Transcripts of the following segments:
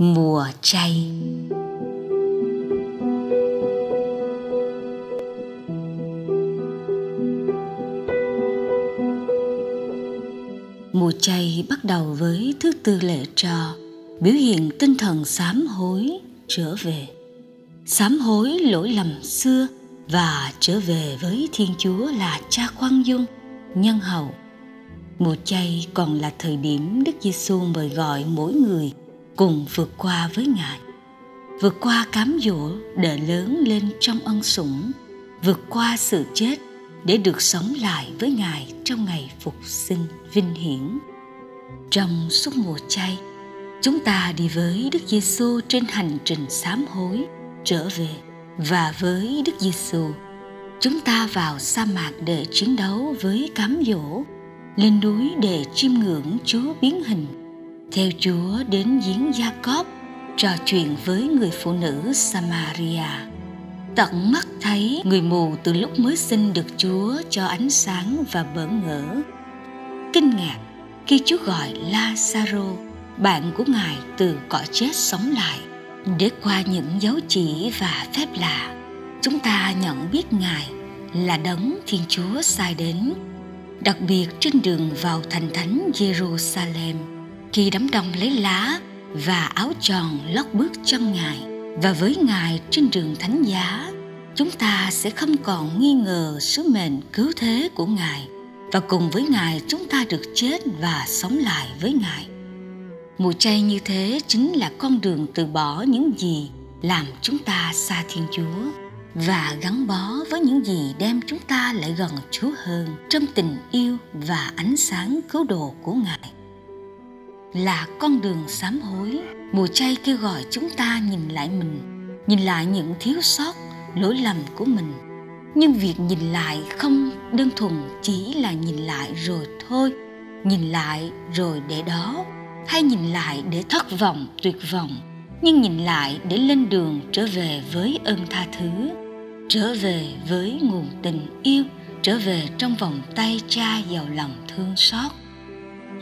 Mùa chay. Mùa chay bắt đầu với thứ tư lệ tro, biểu hiện tinh thần sám hối trở về, sám hối lỗi lầm xưa và trở về với Thiên Chúa là Cha khoan dung, nhân hậu. Mùa chay còn là thời điểm Đức Giêsu mời gọi mỗi người cùng vượt qua với Ngài, vượt qua cám dỗ để lớn lên trong ân sủng, vượt qua sự chết để được sống lại với Ngài trong ngày phục sinh vinh hiển. Trong suốt mùa chay, chúng ta đi với Đức Giêsu trên hành trình sám hối trở về, và với Đức Giêsu, chúng ta vào sa mạc để chiến đấu với cám dỗ, lên núi để chiêm ngưỡng Chúa biến hình, theo Chúa đến giếng Gia-cóp, trò chuyện với người phụ nữ Samaria, tận mắt thấy người mù từ lúc mới sinh được Chúa cho ánh sáng và bỡ ngỡ, kinh ngạc khi Chúa gọi La-sa-rô, bạn của Ngài, từ cõi chết sống lại. Để qua những dấu chỉ và phép lạ, chúng ta nhận biết Ngài là Đấng Thiên Chúa sai đến. Đặc biệt trên đường vào thành thánh Giê-ru-sa-lem, khi đám đông lấy lá và áo tròn lót bước chân Ngài, và với Ngài trên đường thánh giá, chúng ta sẽ không còn nghi ngờ sứ mệnh cứu thế của Ngài, và cùng với Ngài chúng ta được chết và sống lại với Ngài. Mùa chay như thế chính là con đường từ bỏ những gì làm chúng ta xa Thiên Chúa và gắn bó với những gì đem chúng ta lại gần Chúa hơn trong tình yêu và ánh sáng cứu độ của Ngài. Là con đường sám hối, mùa chay kêu gọi chúng ta nhìn lại mình, nhìn lại những thiếu sót, lỗi lầm của mình. Nhưng việc nhìn lại không đơn thuần chỉ là nhìn lại rồi thôi, nhìn lại rồi để đó, hay nhìn lại để thất vọng, tuyệt vọng, nhưng nhìn lại để lên đường trở về với ơn tha thứ, trở về với nguồn tình yêu, trở về trong vòng tay Cha giàu lòng thương xót.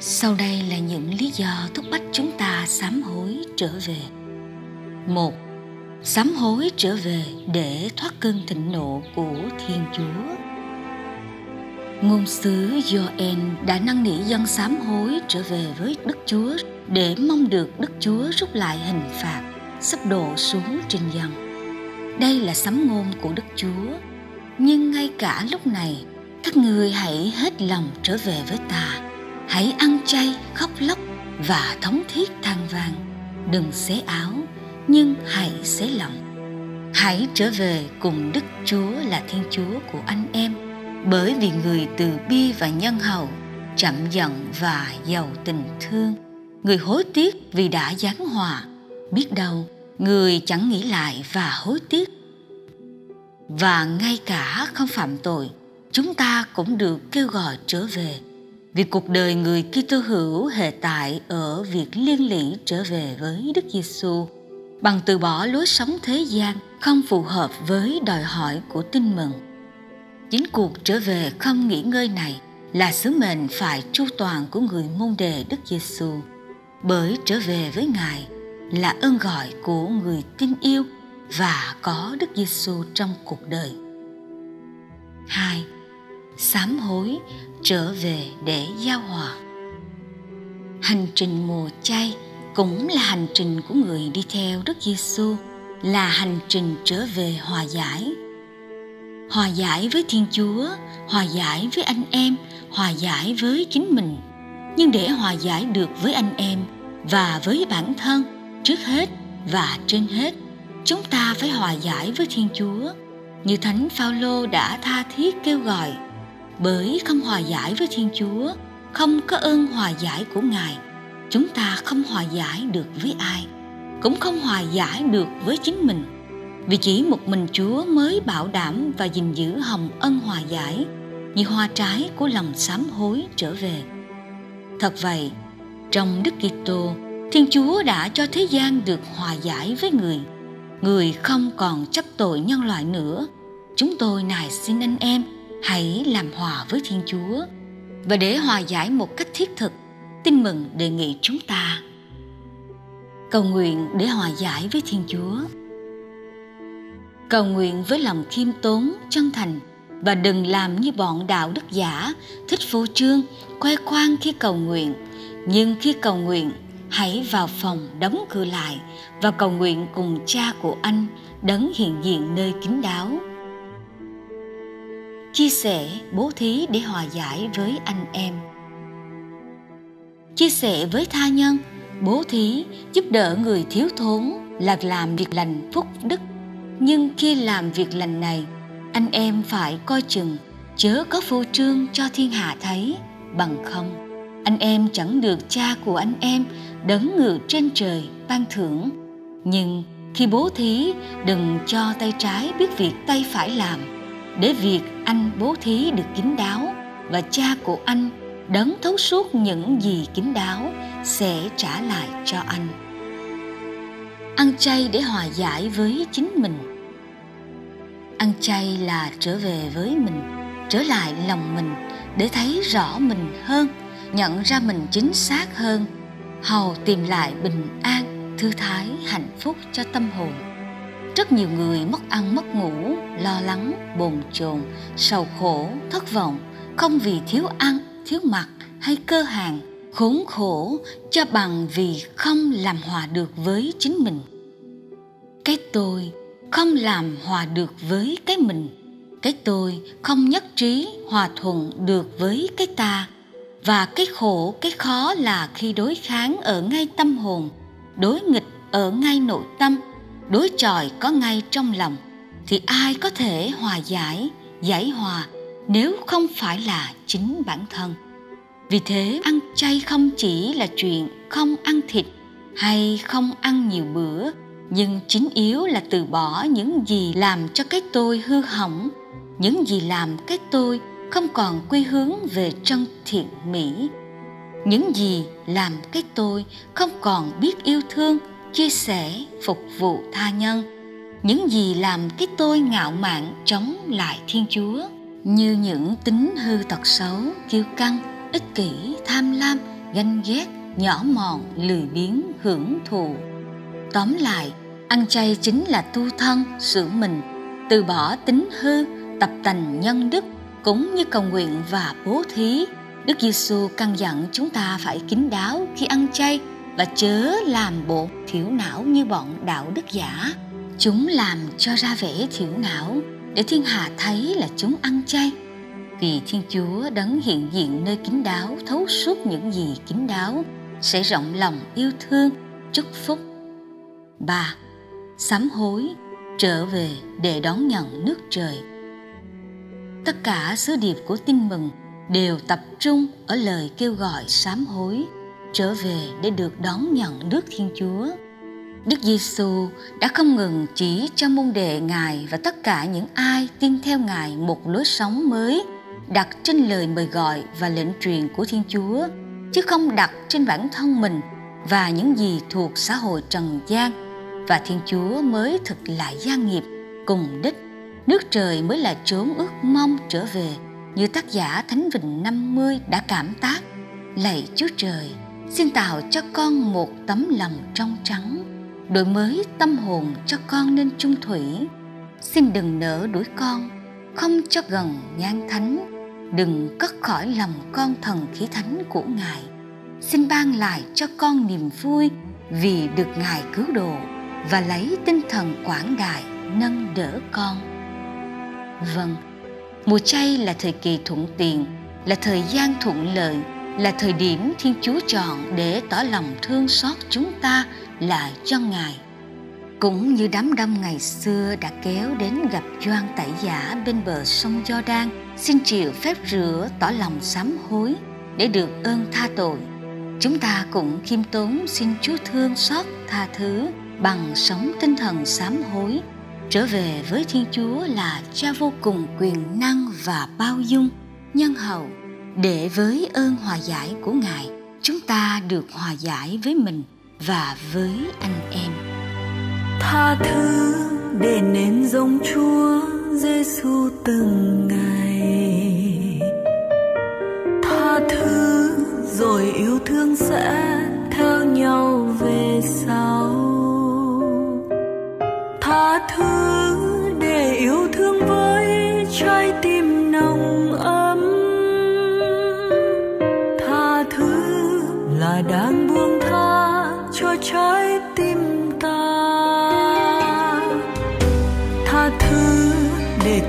Sau đây là những lý do thúc bách chúng ta sám hối trở về. 1. Sám hối trở về để thoát cơn thịnh nộ của Thiên Chúa. Ngôn sứ Gioan đã năn nỉ dân sám hối trở về với Đức Chúa để mong được Đức Chúa rút lại hình phạt sắp đổ xuống trên dân. Đây là sấm ngôn của Đức Chúa: nhưng ngay cả lúc này, các ngươi hãy hết lòng trở về với ta, hãy ăn chay, khóc lóc và thống thiết than van, đừng xé áo, nhưng hãy xé lòng. Hãy trở về cùng Đức Chúa là Thiên Chúa của anh em, bởi vì người từ bi và nhân hậu, chậm giận và giàu tình thương, người hối tiếc vì đã giáng hòa, biết đâu người chẳng nghĩ lại và hối tiếc. Và ngay cả không phạm tội, chúng ta cũng được kêu gọi trở về, vì cuộc đời người Kitô hữu hệ tại ở việc liên lỉ trở về với Đức Giêsu bằng từ bỏ lối sống thế gian không phù hợp với đòi hỏi của tin mừng. Chính cuộc trở về không nghỉ ngơi này là sứ mệnh phải chu toàn của người môn đệ Đức Giêsu, bởi trở về với Ngài là ơn gọi của người tin yêu và có Đức Giêsu trong cuộc đời. 2. Sám hối trở về để giao hòa. Hành trình mùa chay cũng là hành trình của người đi theo Đức Giêsu, là hành trình trở về hòa giải. Hòa giải với Thiên Chúa, hòa giải với anh em, hòa giải với chính mình. Nhưng để hòa giải được với anh em và với bản thân, trước hết và trên hết, chúng ta phải hòa giải với Thiên Chúa, như Thánh Phao-lô đã tha thiết kêu gọi. Bởi không hòa giải với Thiên Chúa, không có ơn hòa giải của Ngài, chúng ta không hòa giải được với ai, cũng không hòa giải được với chính mình. Vì chỉ một mình Chúa mới bảo đảm và gìn giữ hồng ân hòa giải, như hoa trái của lòng sám hối trở về. Thật vậy, trong Đức Kitô, Thiên Chúa đã cho thế gian được hòa giải với người. Người không còn chấp tội nhân loại nữa. Chúng tôi nài xin anh em hãy làm hòa với Thiên Chúa. Và để hòa giải một cách thiết thực, Tin Mừng đề nghị chúng ta: cầu nguyện để hòa giải với Thiên Chúa. Cầu nguyện với lòng khiêm tốn, chân thành, và đừng làm như bọn đạo đức giả, thích phô trương, khoe khoang khi cầu nguyện. Nhưng khi cầu nguyện, hãy vào phòng đóng cửa lại và cầu nguyện cùng Cha của anh, Đấng hiện diện nơi kín đáo. Chia sẻ, bố thí để hòa giải với anh em. Chia sẻ với tha nhân, bố thí giúp đỡ người thiếu thốn là làm việc lành phúc đức. Nhưng khi làm việc lành này, anh em phải coi chừng, chớ có phô trương cho thiên hạ thấy, bằng không anh em chẳng được Cha của anh em, Đấng ngự trên trời, ban thưởng. Nhưng khi bố thí, đừng cho tay trái biết việc tay phải làm, để việc anh bố thí được kín đáo, và Cha của anh, Đấng thấu suốt những gì kín đáo, sẽ trả lại cho anh. Ăn chay để hòa giải với chính mình. Ăn chay là trở về với mình, trở lại lòng mình để thấy rõ mình hơn, nhận ra mình chính xác hơn, hầu tìm lại bình an, thư thái, hạnh phúc cho tâm hồn. Rất nhiều người mất ăn mất ngủ, lo lắng, bồn chồn, sầu khổ, thất vọng, không vì thiếu ăn, thiếu mặc hay cơ hàng, khốn khổ cho bằng vì không làm hòa được với chính mình. Cái tôi không làm hòa được với cái mình, cái tôi không nhất trí hòa thuận được với cái ta. Và cái khổ, cái khó là khi đối kháng ở ngay tâm hồn, đối nghịch ở ngay nội tâm, đối chọi có ngay trong lòng, thì ai có thể hòa giải, giải hòa nếu không phải là chính bản thân. Vì thế, ăn chay không chỉ là chuyện không ăn thịt hay không ăn nhiều bữa, nhưng chính yếu là từ bỏ những gì làm cho cái tôi hư hỏng, những gì làm cái tôi không còn quy hướng về chân thiện mỹ, những gì làm cái tôi không còn biết yêu thương, chia sẻ, phục vụ tha nhân, những gì làm cái tôi ngạo mạn chống lại Thiên Chúa, như những tính hư tật xấu, kiêu căng, ích kỷ, tham lam, ganh ghét, nhỏ mọn, lười biếng, hưởng thụ. Tóm lại, ăn chay chính là tu thân, sửa mình, từ bỏ tính hư, tập tành nhân đức, cũng như cầu nguyện và bố thí. Đức Giêsu căn dặn chúng ta phải kín đáo khi ăn chay và chớ làm bộ thiểu não như bọn đạo đức giả. Chúng làm cho ra vẻ thiểu não để thiên hạ thấy là chúng ăn chay. Vì Thiên Chúa, Đấng hiện diện nơi kín đáo, thấu suốt những gì kín đáo, sẽ rộng lòng yêu thương, chúc phúc. 3. Sám hối, trở về để đón nhận nước trời. Tất cả sứ điệp của Tin Mừng đều tập trung ở lời kêu gọi sám hối, trở về để được đón nhận nước Thiên Chúa. Đức Giêsu đã không ngừng chỉ cho môn đệ Ngài và tất cả những ai tin theo Ngài một lối sống mới, đặt trên lời mời gọi và lệnh truyền của Thiên Chúa, chứ không đặt trên bản thân mình và những gì thuộc xã hội trần gian. Và Thiên Chúa mới thực là gia nghiệp cùng đích. Nước trời mới là chốn ước mong trở về, như tác giả Thánh Vịnh 50 đã cảm tác: lạy Chúa trời, xin tạo cho con một tấm lòng trong trắng, đổi mới tâm hồn cho con nên trung thủy. Xin đừng nỡ đuổi con, không cho gần nhan thánh, đừng cất khỏi lòng con thần khí thánh của Ngài. Xin ban lại cho con niềm vui vì được Ngài cứu độ, và lấy tinh thần quảng đại nâng đỡ con. Vâng, mùa chay là thời kỳ thuận tiện, là thời gian thuận lợi, là thời điểm Thiên Chúa chọn để tỏ lòng thương xót chúng ta lại cho Ngài. Cũng như đám đông ngày xưa đã kéo đến gặp Gioan Tẩy Giả bên bờ sông Giođan, xin chịu phép rửa tỏ lòng sám hối để được ơn tha tội, chúng ta cũng khiêm tốn xin Chúa thương xót tha thứ bằng sống tinh thần sám hối, trở về với Thiên Chúa là Cha vô cùng quyền năng và bao dung, nhân hậu, để với ơn hòa giải của Ngài, chúng ta được hòa giải với mình và với anh em. Tha thứ để nên giống Chúa Giêsu từng ngày. Tha thứ rồi yêu thương sẽ theo nhau về sau. tim ta. Tha thứ để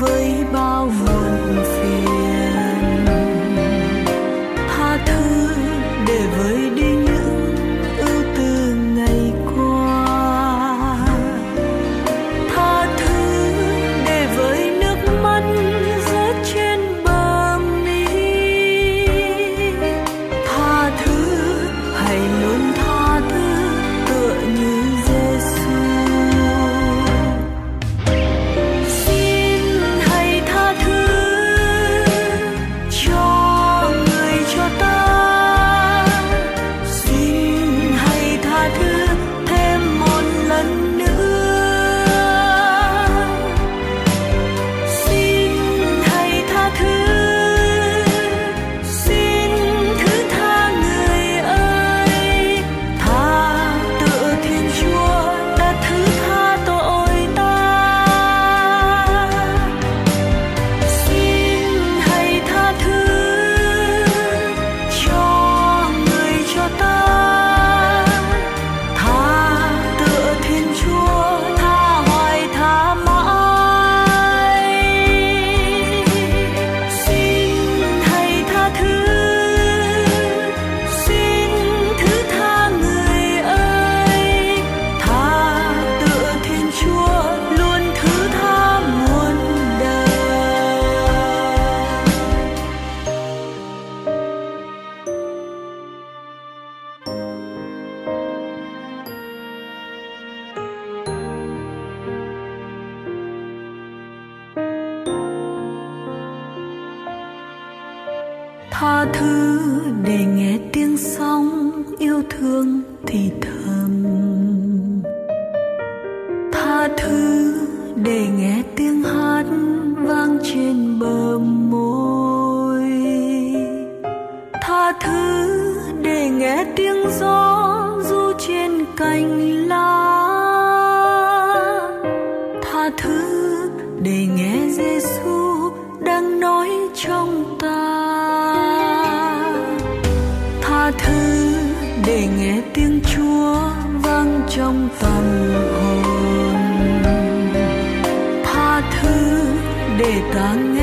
với bao buồn phiền. Tha thứ để vơi đi những ưu tư ngày qua. Tha thứ để vơi nước mắt rớt trên bờ mi. Tha thứ, hãy luôn tha thứ tựa như Giêsu. Xin hãy tha thứ cho người cho ta. Xin hãy tha thứ thêm một lần nữa. Xin hãy tha thứ. Xin thứ tha người ơi. Tha tựa Thiên Chúa đã thứ tha tội ta. Xin hãy tha thứ cho người cho ta. Tha tựa Thiên Chúa, tha hoài tha mãi. Xin hãy tha thứ. Xin thứ tha người ơi. Tha tựa Thiên Chúa luôn thứ tha muôn đời. Tha thứ để nghe tiếng sóng yêu thương thì thầm. Tha thứ để nghe tiếng hát vang trên bờ môi. Tha thứ để nghe tiếng gió du trên cành lá. Tha thứ để nghe Giêsu đang nói trong ta. Tha thứ để nghe tiếng Chúa vang trong tâm hồn. Tha thứ để ta nghe